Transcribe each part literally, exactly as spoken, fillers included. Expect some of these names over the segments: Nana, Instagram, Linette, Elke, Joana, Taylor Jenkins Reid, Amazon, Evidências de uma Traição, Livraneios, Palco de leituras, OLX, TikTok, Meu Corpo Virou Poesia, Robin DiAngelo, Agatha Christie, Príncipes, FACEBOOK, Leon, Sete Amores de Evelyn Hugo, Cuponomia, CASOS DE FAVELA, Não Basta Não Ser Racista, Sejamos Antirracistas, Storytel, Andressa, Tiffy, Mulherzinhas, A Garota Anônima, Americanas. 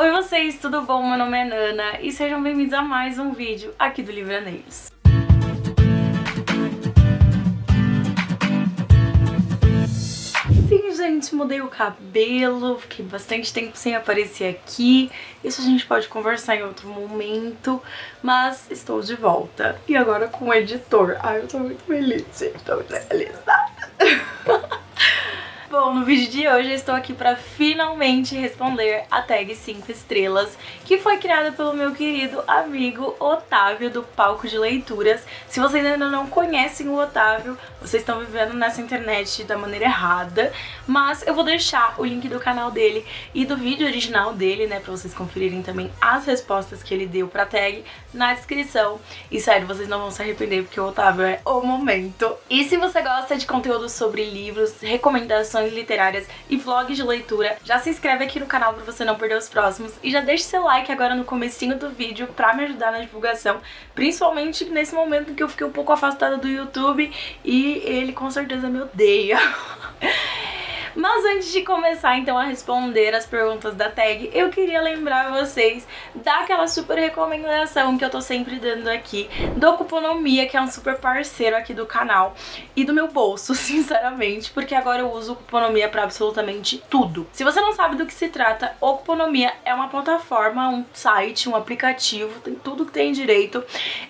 Oi vocês, tudo bom? Meu nome é Nana e sejam bem-vindos a mais um vídeo aqui do Livraneios. Sim, gente, mudei o cabelo, fiquei bastante tempo sem aparecer aqui. Isso a gente pode conversar em outro momento, mas estou de volta. E agora com o editor. Ai, eu tô muito feliz, gente, tô muito realizada. Bom, no vídeo de hoje eu estou aqui para finalmente responder a tag cinco estrelas, que foi criada pelo meu querido amigo Otávio do Palco de Leituras. Se vocês ainda não conhecem o Otávio, vocês estão vivendo nessa internet da maneira errada, mas eu vou deixar o link do canal dele e do vídeo original dele, né, para vocês conferirem também as respostas que ele deu pra tag na descrição. E sério, vocês não vão se arrepender, porque o Otávio é o momento. E se você gosta de conteúdo sobre livros, recomendações literárias e vlogs de leitura, já se inscreve aqui no canal pra você não perder os próximos e já deixa seu like agora no comecinho do vídeo pra me ajudar na divulgação, principalmente nesse momento que eu fiquei um pouco afastada do YouTube e ele com certeza me odeia. Mas antes de começar então a responder as perguntas da tag, eu queria lembrar vocês daquela super recomendação que eu tô sempre dando aqui, do Cuponomia, que é um super parceiro aqui do canal e do meu bolso, sinceramente, porque agora eu uso Cuponomia pra absolutamente tudo. Se você não sabe do que se trata, o Cuponomia é uma plataforma, um site, um aplicativo, tem tudo que tem direito,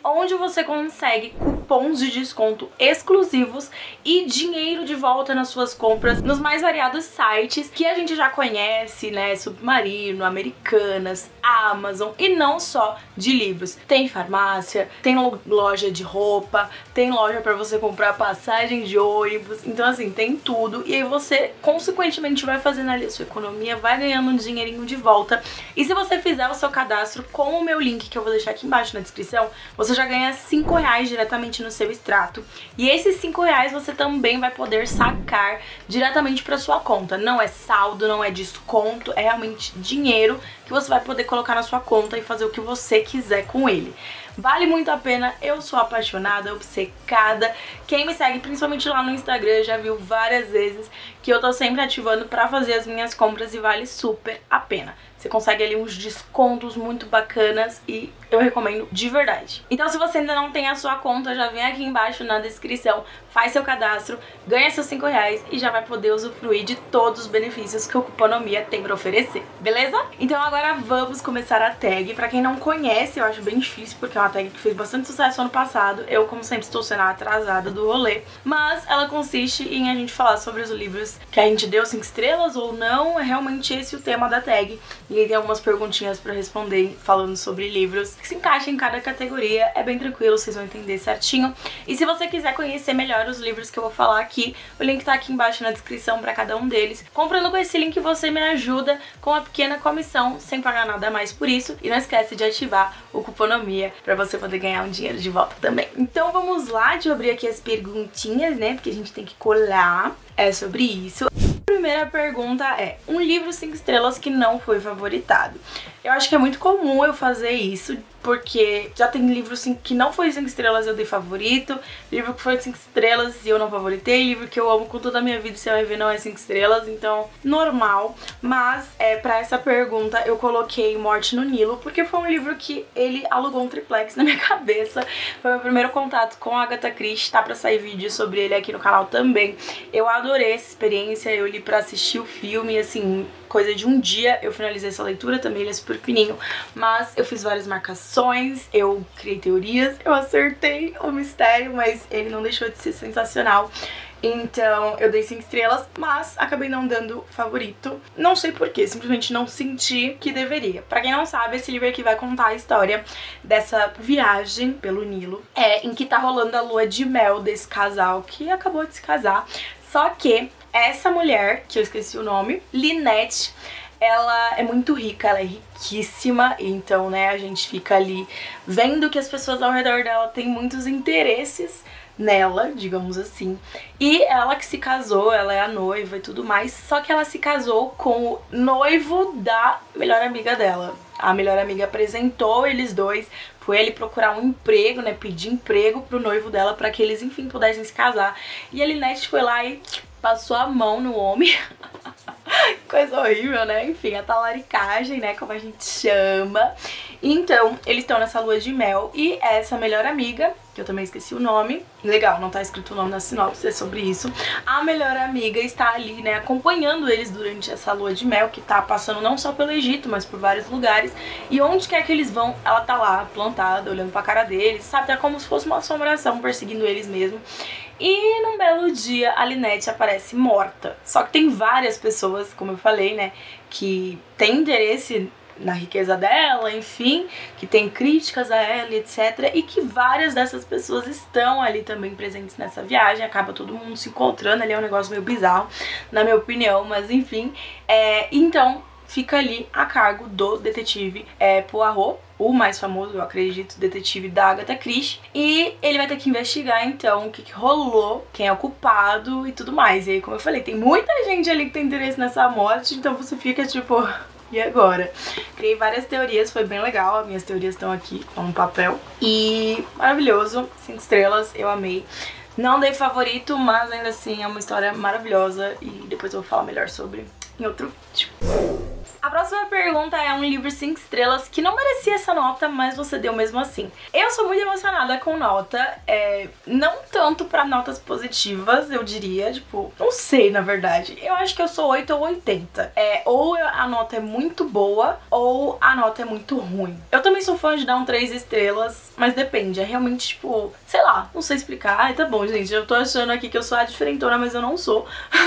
onde você consegue cupons de desconto exclusivos e dinheiro de volta nas suas compras, nos mais variados sites que a gente já conhece, né? Submarino, Americanas, Amazon, e não só de livros. Tem farmácia, tem loja de roupa, tem loja pra você comprar passagem de ônibus, então assim, tem tudo. E aí você, consequentemente, vai fazendo ali a sua economia, vai ganhando um dinheirinho de volta. E se você fizer o seu cadastro com o meu link, que eu vou deixar aqui embaixo na descrição, você já ganha cinco reais diretamente no seu extrato. E esses cinco reais você também vai poder sacar diretamente pra sua sua conta. Não é saldo, não é desconto, é realmente dinheiro que você vai poder colocar na sua conta e fazer o que você quiser com ele. Vale muito a pena, eu sou apaixonada, obcecada. Quem me segue, principalmente lá no Instagram, já viu várias vezes que eu tô sempre ativando pra fazer as minhas compras e vale super a pena. Você consegue ali uns descontos muito bacanas e eu recomendo de verdade. Então se você ainda não tem a sua conta, já vem aqui embaixo na descrição, faz seu cadastro, ganha seus cinco reais e já vai poder usufruir de todos os benefícios que o Cuponomia tem pra oferecer, beleza? Então agora vamos começar a tag. Pra quem não conhece, eu acho bem difícil porque é uma tag que fez bastante sucesso ano passado. Eu, como sempre, estou sendo a atrasada do rolê. Mas ela consiste em a gente falar sobre os livros que a gente deu cinco estrelas ou não. É realmente esse o tema da tag. E aí tem algumas perguntinhas pra responder falando sobre livros que se encaixam em cada categoria. É bem tranquilo, vocês vão entender certinho. E se você quiser conhecer melhor os livros que eu vou falar aqui, o link tá aqui embaixo na descrição pra cada um deles. Comprando com esse link você me ajuda com uma pequena comissão, sem pagar nada mais por isso. E não esquece de ativar o Cuponomia pra você poder ganhar um dinheiro de volta também. Então vamos lá, deixa eu abrir aqui as perguntinhas, né? Porque a gente tem que colar. É sobre isso. A primeira pergunta é: um livro cinco estrelas que não foi favoritado. Eu acho que é muito comum eu fazer isso, porque já tem livro que não foi cinco estrelas e eu dei favorito, livro que foi cinco estrelas e eu não favoritei, livro que eu amo com toda a minha vida e você vai ver não é cinco estrelas, então normal. Mas é, pra essa pergunta eu coloquei Morte no Nilo, porque foi um livro que ele alugou um triplex na minha cabeça. Foi meu primeiro contato com a Agatha Christie, tá pra sair vídeo sobre ele aqui no canal também. Eu adorei essa experiência, eu li pra assistir o filme, assim, coisa de um dia. Eu finalizei essa leitura também, ele é super fininho, mas eu fiz várias marcações, eu criei teorias, eu acertei o mistério, mas ele não deixou de ser sensacional. Então eu dei cinco estrelas, mas acabei não dando favorito. Não sei porquê, simplesmente não senti que deveria. Pra quem não sabe, esse livro aqui vai contar a história dessa viagem pelo Nilo, é, em que tá rolando a lua de mel desse casal que acabou de se casar. Só que essa mulher, que eu esqueci o nome, Linette, ela é muito rica, ela é riquíssima, então, né, a gente fica ali vendo que as pessoas ao redor dela têm muitos interesses nela, digamos assim. E ela que se casou, ela é a noiva e tudo mais, só que ela se casou com o noivo da melhor amiga dela. A melhor amiga apresentou eles dois, foi ele procurar um emprego, né, pedir emprego pro noivo dela pra que eles, enfim, pudessem se casar. E a Linette foi lá e passou a mão no homem Coisa horrível, né? Enfim, a talaricagem, né? Como a gente chama. Então, eles estão nessa lua de mel e essa melhor amiga, que eu também esqueci o nome. Legal, não tá escrito o nome na sinopse, é sobre isso. A melhor amiga está ali, né, acompanhando eles durante essa lua de mel, que tá passando não só pelo Egito, mas por vários lugares. E onde quer que eles vão, ela tá lá, plantada, olhando pra cara deles, sabe? É como se fosse uma assombração perseguindo eles mesmo. E num belo dia, a Linette aparece morta. Só que tem várias pessoas, como eu falei, né, que tem interesse na riqueza dela, enfim, que tem críticas a ela, etcétera. E que várias dessas pessoas estão ali também presentes nessa viagem. Acaba todo mundo se encontrando ali, é um negócio meio bizarro, na minha opinião, mas enfim. É, então, fica ali a cargo do detetive é, Poirot, o mais famoso, eu acredito, detetive da Agatha Christie. E ele vai ter que investigar, então, o que, que rolou, quem é o culpado e tudo mais. E aí, como eu falei, tem muita gente ali que tem interesse nessa morte, então você fica tipo... E agora? Criei várias teorias, foi bem legal. As minhas teorias estão aqui, com um papel. E maravilhoso, cinco estrelas, eu amei. Não dei favorito, mas ainda assim é uma história maravilhosa. E depois eu vou falar melhor sobre em outro vídeo. A próxima pergunta é um livro cinco estrelas que não merecia essa nota, mas você deu mesmo assim. Eu sou muito emocionada com nota, é, não tanto pra notas positivas, eu diria, tipo, não sei na verdade. Eu acho que eu sou oito ou oitenta. É, ou a nota é muito boa, ou a nota é muito ruim. Eu também sou fã de dar um três estrelas, mas depende, é realmente tipo, sei lá, não sei explicar. Ai, tá bom, gente, eu tô achando aqui que eu sou a diferentona, mas eu não sou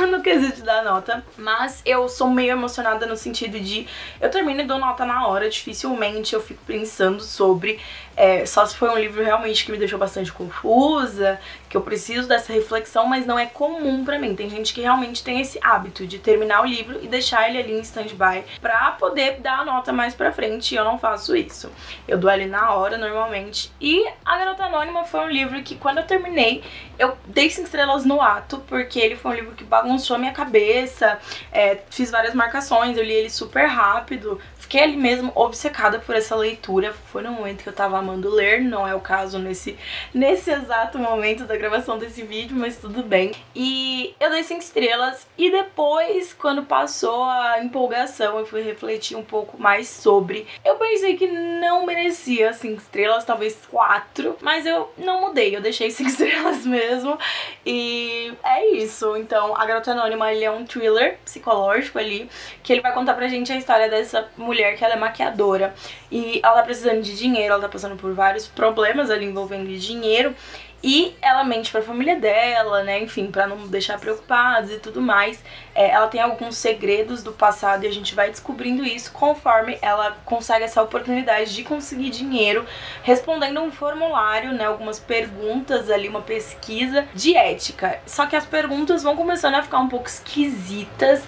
no quesito de dar nota. Mas eu sou meio emocionada no sentido de De, eu termino e dou nota na hora, dificilmente eu fico pensando sobre, é, só se foi um livro realmente que me deixou bastante confusa, que eu preciso dessa reflexão, mas não é comum pra mim. Tem gente que realmente tem esse hábito de terminar o livro e deixar ele ali em stand-by pra poder dar a nota mais pra frente, e eu não faço isso. Eu dou ali na hora, normalmente. E A Garota Anônima foi um livro que, quando eu terminei, eu dei cinco estrelas no ato, porque ele foi um livro que bagunçou a minha cabeça, é, fiz várias marcações, eu li ele super rápido, fiquei ali mesmo obcecada por essa leitura. Foi no momento que eu tava amando ler, não é o caso nesse, nesse exato momento da gravação desse vídeo, mas tudo bem. E eu dei cinco estrelas, e depois, quando passou a empolgação, eu fui refletir um pouco mais sobre. Eu pensei que não merecia cinco estrelas, talvez quatro, mas eu não mudei, eu deixei cinco estrelas mesmo. E é isso. Então, A Garota Anônima, ele é um thriller psicológico ali, que ele vai contar pra gente a história dessa mulher que ela é maquiadora e ela tá precisando de dinheiro, ela tá passando por vários problemas ali envolvendo dinheiro, e ela mente pra família dela, né, enfim, pra não deixar preocupados e tudo mais. É, ela tem alguns segredos do passado e a gente vai descobrindo isso conforme ela consegue essa oportunidade de conseguir dinheiro, respondendo um formulário, né, algumas perguntas ali, uma pesquisa de ética. Só que as perguntas vão começando a ficar um pouco esquisitas,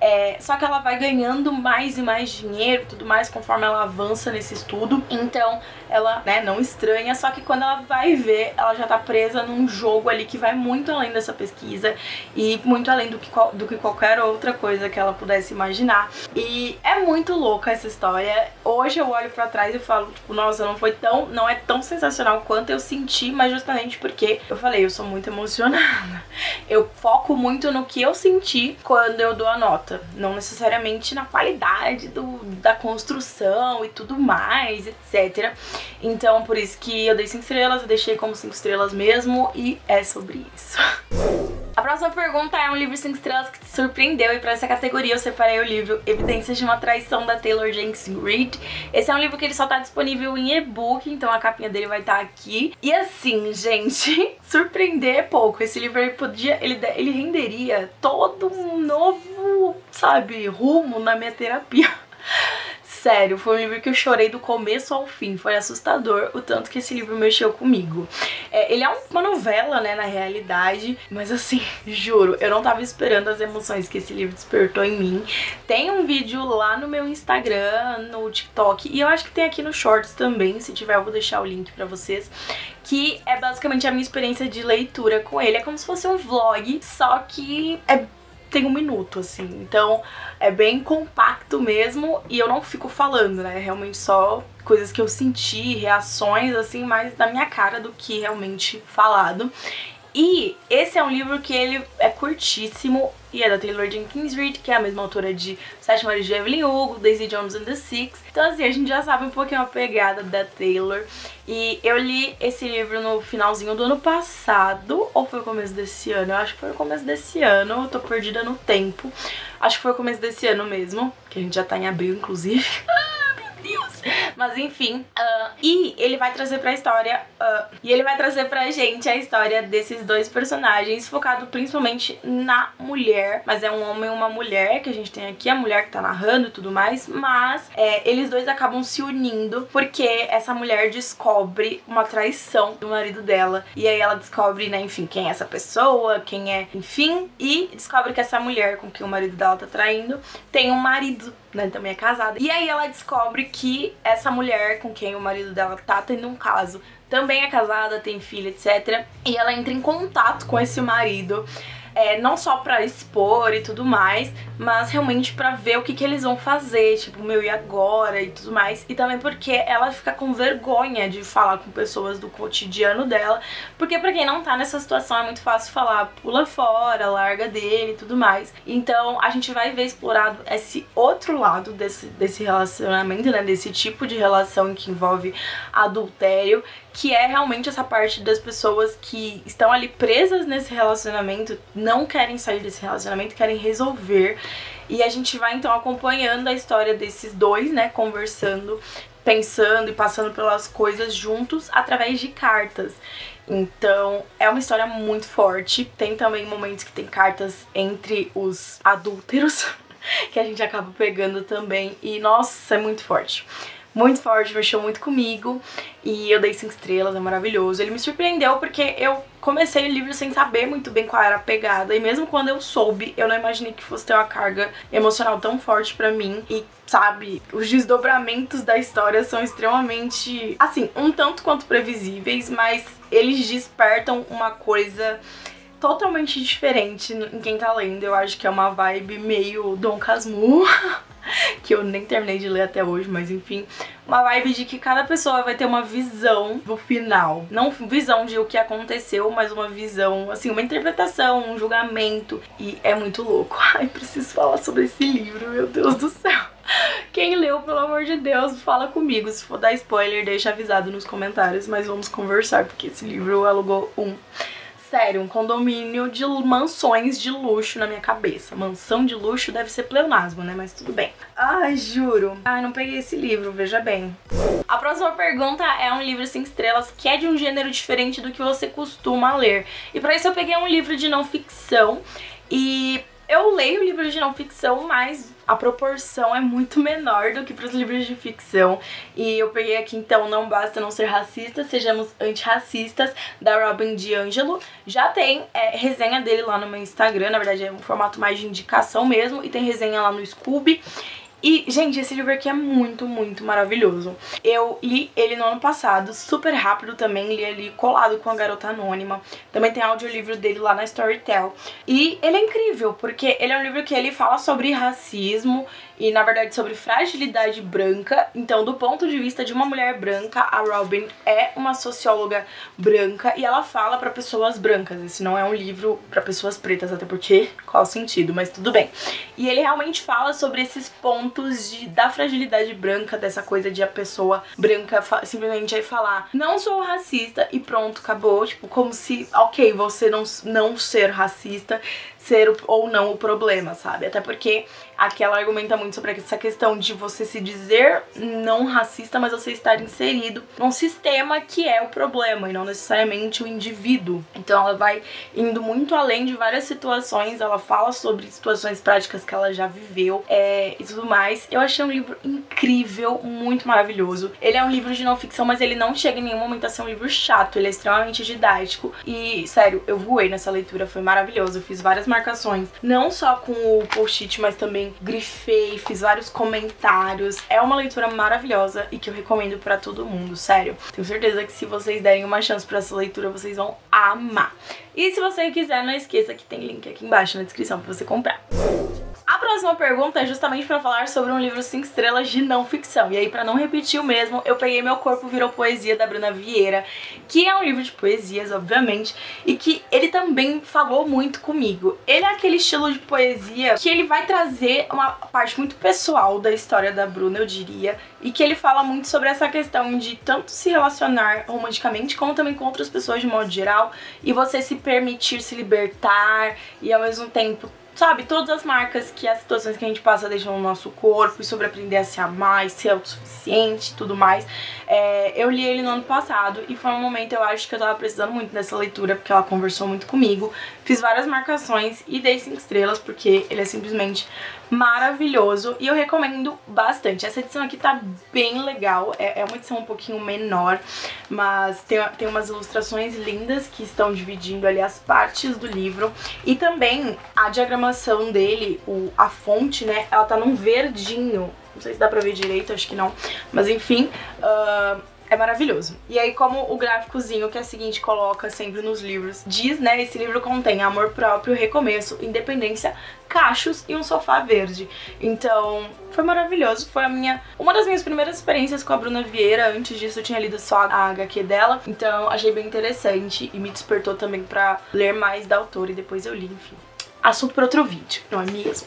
é, só que ela vai ganhando mais e mais dinheiro, tudo mais, conforme ela avança nesse estudo. Então ela, né, não estranha, só que quando ela vai ver, ela já tá presa num jogo ali que vai muito além dessa pesquisa e muito além do que, do que qualquer outra coisa que ela pudesse imaginar. E é muito louca essa história. Hoje eu olho pra trás e falo, tipo, nossa, não foi tão, não é tão sensacional quanto eu senti, mas justamente porque eu falei, eu sou muito emocionada. Eu foco muito no que eu senti quando eu dou a nota, não necessariamente na qualidade do, da construção e tudo mais, etcétera. Então, por isso que eu dei cinco estrelas, eu deixei como cinco estrelas mesmo, e é sobre isso. A próxima pergunta é um livro cinco estrelas que te surpreendeu, e pra essa categoria eu separei o livro Evidências de uma Traição, da Taylor Jenkins Reid. Esse é um livro que ele só tá disponível em e-book, então a capinha dele vai estar tá aqui. E assim, gente, surpreender é pouco. Esse livro ele podia, ele, ele renderia todo um novo, sabe, rumo na minha terapia. Sério, foi um livro que eu chorei do começo ao fim, foi assustador o tanto que esse livro mexeu comigo. É, ele é uma novela, né, na realidade, mas assim, juro, eu não tava esperando as emoções que esse livro despertou em mim. Tem um vídeo lá no meu Instagram, no TikTok, e eu acho que tem aqui no Shorts também, se tiver eu vou deixar o link pra vocês, que é basicamente a minha experiência de leitura com ele. É como se fosse um vlog, só que é... tem um minuto, assim, então é bem compacto mesmo, e eu não fico falando, né, realmente só coisas que eu senti, reações, assim, mais da minha cara do que realmente falado. E esse é um livro que ele é curtíssimo e é da Taylor Jenkins Reid, que é a mesma autora de Sete Amores de Evelyn Hugo, Daisy Jones and the Six. Então assim, a gente já sabe um pouquinho a pegada da Taylor. E eu li esse livro no finalzinho do ano passado, ou foi o começo desse ano? Eu acho que foi o começo desse ano, eu tô perdida no tempo. Acho que foi o começo desse ano mesmo, que a gente já tá em abril, inclusive. Mas enfim, uh, e ele vai trazer pra história, uh, e ele vai trazer pra gente a história desses dois personagens, focado principalmente na mulher, mas é um homem e uma mulher que a gente tem aqui, a mulher que tá narrando e tudo mais, mas é, eles dois acabam se unindo, porque essa mulher descobre uma traição do marido dela, e aí ela descobre, né, enfim, quem é essa pessoa, quem é, enfim, e descobre que essa mulher com quem o marido dela tá traindo tem um marido, né, também é casada, e aí ela descobre que essa mulher com quem o marido dela tá tendo um caso também é casada, tem filha, etcétera. E ela entra em contato com esse marido, é, não só pra expor e tudo mais, mas realmente pra ver o que que eles vão fazer, tipo, meu, e agora e tudo mais. E também porque ela fica com vergonha de falar com pessoas do cotidiano dela, porque pra quem não tá nessa situação é muito fácil falar, pula fora, larga dele e tudo mais. Então a gente vai ver explorado esse outro lado desse, desse relacionamento, né, desse tipo de relação que envolve adultério, que é realmente essa parte das pessoas que estão ali presas nesse relacionamento, não querem sair desse relacionamento, querem resolver. E a gente vai então acompanhando a história desses dois, né, conversando, pensando e passando pelas coisas juntos através de cartas. Então é uma história muito forte. Tem também momentos que tem cartas entre os adúlteros que a gente acaba pegando também. E nossa, é muito forte. Muito forte, mexeu muito comigo e eu dei cinco estrelas, é maravilhoso. Ele me surpreendeu porque eu comecei o livro sem saber muito bem qual era a pegada e mesmo quando eu soube, eu não imaginei que fosse ter uma carga emocional tão forte pra mim. E, sabe, os desdobramentos da história são extremamente, assim, um tanto quanto previsíveis, mas eles despertam uma coisa totalmente diferente em quem tá lendo. Eu acho que é uma vibe meio Dom Casmurro, que eu nem terminei de ler até hoje, mas enfim, uma vibe de que cada pessoa vai ter uma visão do final, não visão de o que aconteceu, mas uma visão, assim, uma interpretação, um julgamento, e é muito louco. Ai, preciso falar sobre esse livro, meu Deus do céu. Quem leu, pelo amor de Deus, fala comigo. Se for dar spoiler, deixa avisado nos comentários, mas vamos conversar, porque esse livro alugou um... Sério, um condomínio de mansões de luxo na minha cabeça. Mansão de luxo deve ser pleonasmo, né? Mas tudo bem. Ai, juro. Ai, não peguei esse livro, veja bem. A próxima pergunta é um livro cinco estrelas que é de um gênero diferente do que você costuma ler. E pra isso eu peguei um livro de não ficção. E eu leio livros de não ficção, mas a proporção é muito menor do que para os livros de ficção. E eu peguei aqui, então, Não Basta Não Ser Racista, Sejamos Antirracistas, da Robin DiAngelo. Já tem é, resenha dele lá no meu Instagram, na verdade é um formato mais de indicação mesmo, e tem resenha lá no Skoob. E, gente, esse livro aqui é muito, muito maravilhoso. Eu li ele no ano passado, super rápido também, li ele colado com A Garota Anônima. Também tem audiolivro dele lá na Storytel. E ele é incrível, porque ele é um livro que ele fala sobre racismo e, na verdade, sobre fragilidade branca. Então, do ponto de vista de uma mulher branca, a Robin é uma socióloga branca e ela fala pra pessoas brancas. Esse não é um livro pra pessoas pretas, até porque qual o sentido, mas tudo bem. E ele realmente fala sobre esses pontos De, da fragilidade branca, dessa coisa de a pessoa branca simplesmente aí falar, não sou racista e pronto, acabou, tipo, como se, ok, você não, não ser racista, ser o, ou não o problema, sabe? Até porque aqui ela argumenta muito sobre essa questão de você se dizer não racista, mas você estar inserido num sistema que é o problema e não necessariamente o indivíduo. Então ela vai indo muito além de várias situações, ela fala sobre situações práticas que ela já viveu é, e tudo mais. Mas eu achei um livro incrível, muito maravilhoso. Ele é um livro de não ficção, mas ele não chega em nenhum momento a ser um livro chato. Ele é extremamente didático e, sério, eu voei nessa leitura, foi maravilhoso. Eu fiz várias marcações, não só com o post-it, mas também grifei, fiz vários comentários. É uma leitura maravilhosa e que eu recomendo pra todo mundo, sério. Tenho certeza que se vocês derem uma chance pra essa leitura, vocês vão amar. E se você quiser, não esqueça que tem link aqui embaixo na descrição pra você comprar. A A próxima pergunta é justamente pra falar sobre um livro cinco estrelas de não ficção. E aí, pra não repetir o mesmo, eu peguei Meu Corpo Virou Poesia, da Bruna Vieira, que é um livro de poesias, obviamente, e que ele também falou muito comigo. Ele é aquele estilo de poesia que ele vai trazer uma parte muito pessoal da história da Bruna, eu diria, e que ele fala muito sobre essa questão de tanto se relacionar romanticamente como também com outras pessoas de modo geral, e você se permitir se libertar e ao mesmo tempo, sabe, todas as marcas que as situações que a gente passa deixam no nosso corpo, e sobre aprender a se amar, ser autossuficiente e tudo mais. É, eu li ele no ano passado e foi um momento, eu acho, que eu tava precisando muito dessa leitura, porque ela conversou muito comigo. Fiz várias marcações e dei cinco estrelas, porque ele é simplesmente maravilhoso e eu recomendo bastante. Essa edição aqui tá bem legal, é, é uma edição um pouquinho menor, mas tem, tem umas ilustrações lindas que estão dividindo ali as partes do livro, e também a diagramação dele, o, a fonte, né, ela tá num verdinho, não sei se dá pra ver direito, acho que não, mas enfim, uh, é maravilhoso. E aí, como o gráficozinho que a seguinte coloca sempre nos livros diz, né, esse livro contém amor próprio, recomeço, independência, cachos e um sofá verde. Então, foi maravilhoso, foi a minha, uma das minhas primeiras experiências com a Bruna Vieira. Antes disso eu tinha lido só a agá quê dela, então achei bem interessante e me despertou também pra ler mais da autora, e depois eu li, enfim. Assunto para outro vídeo, não é mesmo?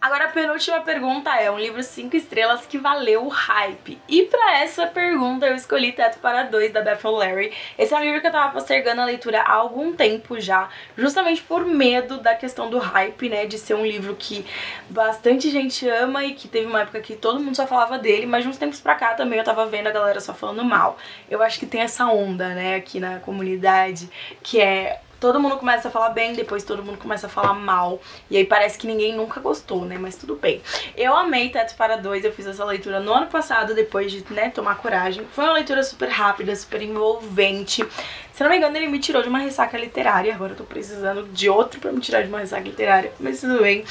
Agora a penúltima pergunta é um livro cinco estrelas que valeu o hype. E pra essa pergunta eu escolhi Teto para Dois, da Beth O'Leary. Esse é um livro que eu tava postergando a leitura há algum tempo já, justamente por medo da questão do hype, né? De ser um livro que bastante gente ama e que teve uma época que todo mundo só falava dele, mas de uns tempos pra cá também eu tava vendo a galera só falando mal. Eu acho que tem essa onda, né, aqui na comunidade, que é... todo mundo começa a falar bem, depois todo mundo começa a falar mal. E aí parece que ninguém nunca gostou, né? Mas tudo bem. Eu amei Teto para Dois, eu fiz essa leitura no ano passado, depois de, né, tomar coragem. Foi uma leitura super rápida, super envolvente. Se não me engano, ele me tirou de uma ressaca literária. Agora eu tô precisando de outro pra me tirar de uma ressaca literária, mas tudo bem.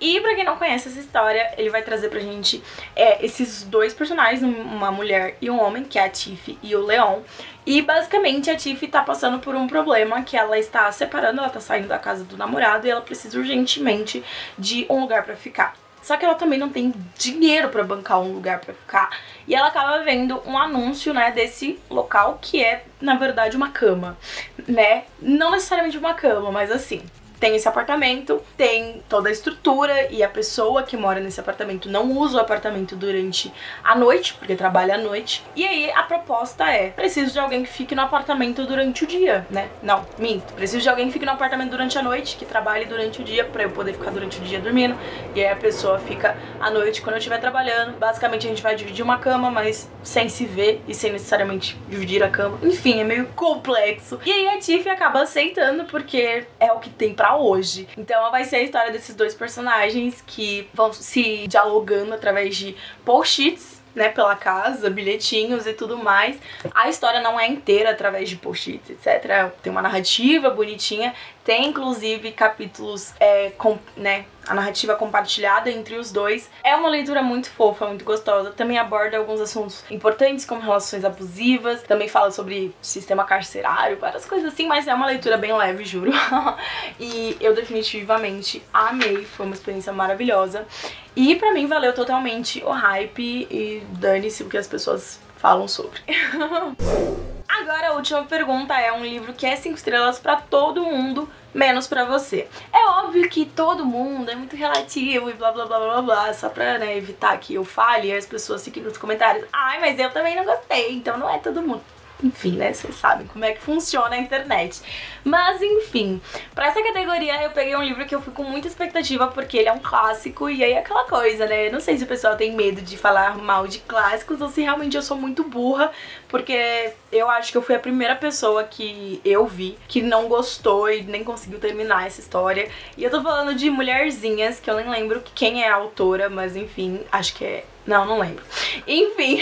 E pra quem não conhece essa história, ele vai trazer pra gente é, esses dois personagens, uma mulher e um homem, que é a Tiffy e o Leon. E basicamente a Tiffy tá passando por um problema, que ela está separando, ela tá saindo da casa do namorado e ela precisa urgentemente de um lugar pra ficar. Só que ela também não tem dinheiro pra bancar um lugar pra ficar. E ela acaba vendo um anúncio, né, desse local, que é, na verdade, uma cama, né? Não necessariamente uma cama, mas assim... tem esse apartamento, tem toda a estrutura, e a pessoa que mora nesse apartamento não usa o apartamento durante a noite, porque trabalha à noite. E aí a proposta é, preciso de alguém que fique no apartamento durante o dia, né? Não, minto. Preciso de alguém que fique no apartamento durante a noite, que trabalhe durante o dia, pra eu poder ficar durante o dia dormindo. E aí a pessoa fica à noite quando eu estiver trabalhando. Basicamente a gente vai dividir uma cama, mas sem se ver e sem necessariamente dividir a cama. Enfim, é meio complexo. E aí a Tiffy acaba aceitando, porque é o que tem pra hoje. Então vai ser a história desses dois personagens que vão se dialogando através de post-its, né, pela casa, bilhetinhos e tudo mais. A história não é inteira através de post-its, etcétera. Tem uma narrativa bonitinha, tem inclusive capítulos, é, com, né, a narrativa compartilhada entre os dois. É uma leitura muito fofa, muito gostosa. Também aborda alguns assuntos importantes, como relações abusivas. Também fala sobre sistema carcerário, várias coisas assim, mas é uma leitura bem leve, juro. E eu definitivamente amei, foi uma experiência maravilhosa. E pra mim valeu totalmente o hype, e dane-se o que as pessoas falam sobre. Agora a última pergunta é um livro que é cinco estrelas pra todo mundo, menos pra você. É óbvio que todo mundo é muito relativo e blá blá blá blá blá, só pra, né, evitar que eu fale e as pessoas fiquem nos comentários: ai, mas eu também não gostei, então não é todo mundo. Enfim, né, vocês sabem como é que funciona a internet. Mas enfim, pra essa categoria eu peguei um livro que eu fui com muita expectativa, porque ele é um clássico, e aí é aquela coisa, né, eu não sei se o pessoal tem medo de falar mal de clássicos, ou se realmente eu sou muito burra, porque eu acho que eu fui a primeira pessoa que eu vi que não gostou e nem conseguiu terminar essa história. E eu tô falando de Mulherzinhas, que eu nem lembro quem é a autora, mas enfim, acho que é... Não, não lembro. Enfim,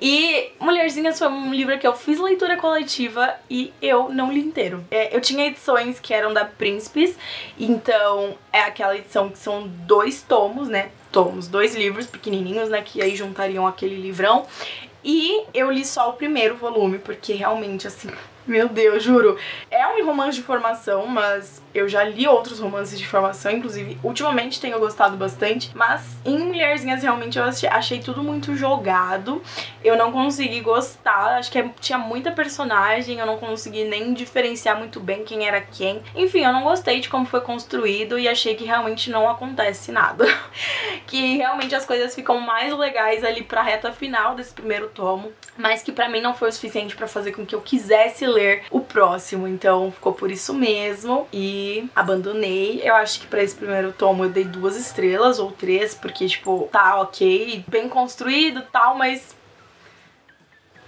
e Mulherzinhas foi um livro que eu fiz leitura coletiva e eu não li inteiro. É, eu tinha edições que eram da Príncipes, então é aquela edição que são dois tomos, né? tomos, dois livros pequenininhos, né, que aí juntariam aquele livrão. E eu li só o primeiro volume, porque realmente, assim, meu Deus, juro, é um romance de formação, mas eu já li outros romances de formação, inclusive, ultimamente tenho gostado bastante, mas em Mulherzinhas, realmente, eu achei tudo muito jogado, eu não consegui gostar, acho que tinha muita personagem, eu não consegui nem diferenciar muito bem quem era quem, enfim, eu não gostei de como foi construído e achei que realmente não acontece nada, que realmente as coisas ficam mais legais ali pra reta final desse primeiro tomo, mas que pra mim não foi o suficiente pra fazer com que eu quisesse ler o próximo, então ficou por isso mesmo e abandonei. Eu acho que pra esse primeiro tomo eu dei duas estrelas ou três, porque, tipo, tá ok, bem construído e tal, mas...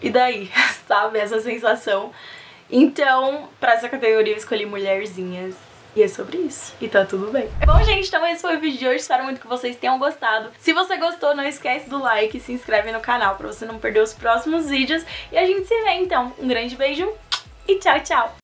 e daí? Sabe? Essa sensação. Então, pra essa categoria eu escolhi Mulherzinhas. E é sobre isso. E tá tudo bem. Bom, gente, então esse foi o vídeo de hoje. Espero muito que vocês tenham gostado. Se você gostou, não esquece do like e se inscreve no canal pra você não perder os próximos vídeos. E a gente se vê, então. Um grande beijo e tchau, tchau!